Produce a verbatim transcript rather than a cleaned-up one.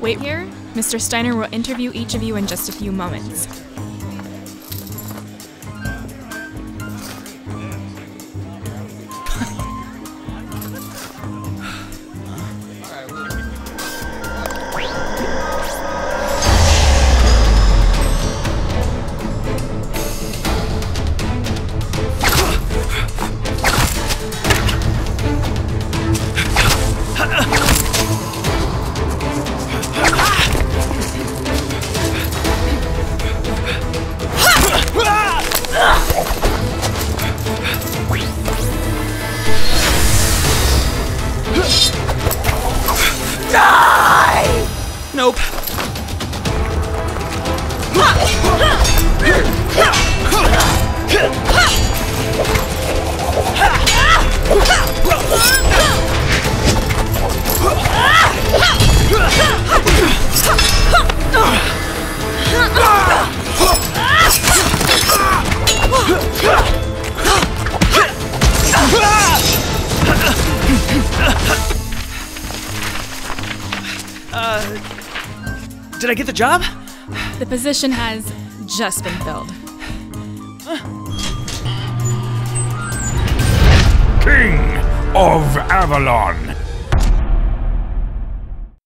Wait here. Mister Steiner will interview each of you in just a few moments. Uh, did I get the job? The position has just been filled. King of Avalon,